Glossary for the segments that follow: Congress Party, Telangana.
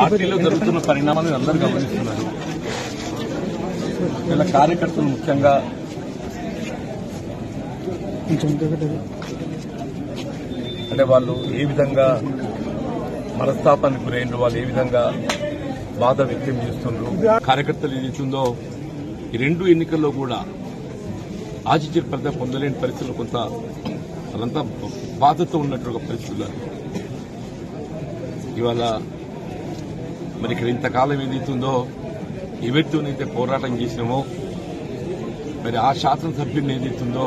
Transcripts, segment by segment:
పార్టీలో జరుగుతున్న పరిణామాలను అందరూ గమనిస్తున్నారు. ఇలా కార్యకర్తలు ముఖ్యంగా అంటే వాళ్ళు ఏ విధంగా మనస్తాపానికి గురైన వాళ్ళు ఏ విధంగా బాధ వ్యక్తం చేస్తున్నారు. కార్యకర్తలు ఏదైతుందో ఈ రెండు ఎన్నికల్లో కూడా ఆశించిన ఫలితం పొందలేని పరిస్థితులు, కొంత వాళ్ళంతా బాధతో ఉన్నటువంటి పరిస్థితులు. ఇవాళ మరి ఇక్కడ ఇంతకాలం ఏదైతుందో ఎవరితోనైతే పోరాటం చేసినామో మరి ఆ శాసనసభ్యుని ఏదైతుందో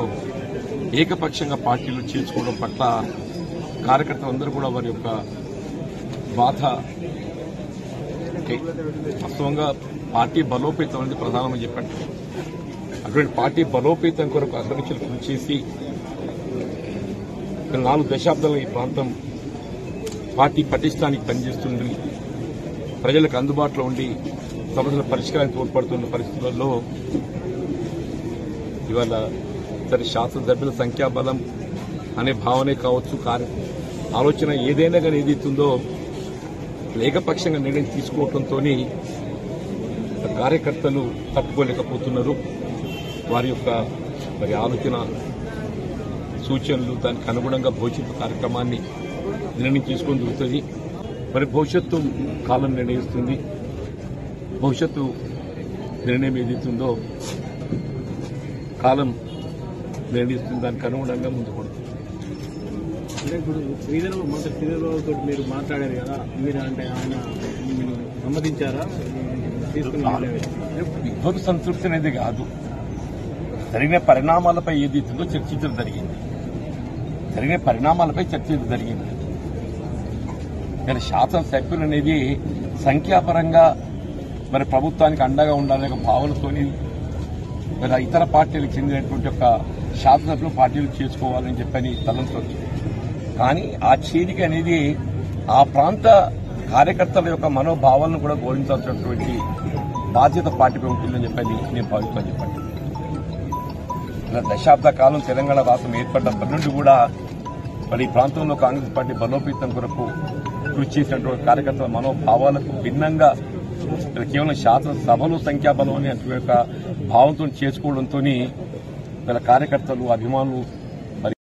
ఏకపక్షంగా పార్టీలు చేర్చుకోవడం పట్ల కార్యకర్తలందరూ కూడా వారి యొక్క బాధ. వాస్తవంగా పార్టీ బలోపేతం అనేది ప్రధానమని చెప్పండి. అటువంటి పార్టీ బలోపేతం కొరకు అసలు కృషి చేసి 4 దశాబ్దాలు ఈ ప్రాంతం పార్టీ పటిష్టానికి పనిచేస్తుంది, ప్రజలకు అందుబాటులో ఉండి సమస్యల పరిష్కారానికి తోడ్పడుతున్న పరిస్థితులలో ఇవాళ సరే శాసనసభ్యుల సంఖ్యాబలం అనే భావనే కావచ్చు, ఆలోచన ఏదైనా కానీ ఏదైతుందో ఏకపక్షంగా నిర్ణయం తీసుకోవడంతో కార్యకర్తలు తట్టుకోలేకపోతున్నారు. వారి యొక్క మరి ఆలోచన సూచనలు దానికి అనుగుణంగా భవిష్యత్తు కార్యక్రమాన్ని నిర్ణయం తీసుకొని దొరుకుతుంది. మరి భవిష్యత్తు కాలం నిర్ణయిస్తుంది. భవిష్యత్తు నిర్ణయం ఏదైతుందో కాలం నిర్ణయిస్తుంది, దానికి అనుగుణంగా ముందుకు పడుతుంది. మీరు మాట్లాడారు కదా, మీరు అంటే ఆయన సమ్మతించారా? ఇద్దరు సంతృప్తి అనేది కాదు, జరిగిన పరిణామాలపై ఏదైతుందో చర్చించడం జరిగింది. కానీ శాసనసభ్యులు అనేది సంఖ్యాపరంగా మరి ప్రభుత్వానికి అండగా ఉండాలనే భావనతోని మరి ఇతర పార్టీలకు చెందినటువంటి ఒక శాసనసభ్యులు పార్టీలు చేసుకోవాలని చెప్పని తలంతో. కానీ ఆ చేరిక అనేది ఆ ప్రాంత కార్యకర్తల యొక్క మనోభావాలను కూడా గౌరవించాల్సినటువంటి బాధ్యత పార్టీపై ఉంటుందని చెప్పని నేను భావిస్తాను చెప్పండి. ఇలా దశాబ్ద కాలం తెలంగాణ రాష్ట్రం ఏర్పడినప్పటి నుండి కూడా మరి ఈ ప్రాంతంలో కాంగ్రెస్ పార్టీ బలోపేతం కొరకు కృషి చేసినటువంటి కార్యకర్తల మనోభావాలకు భిన్నంగా కేవలం శాసనసభలో సంఖ్యాబలం అనే భావంతో చేసుకోవడంతో వీళ్ళ కార్యకర్తలు అభిమానులు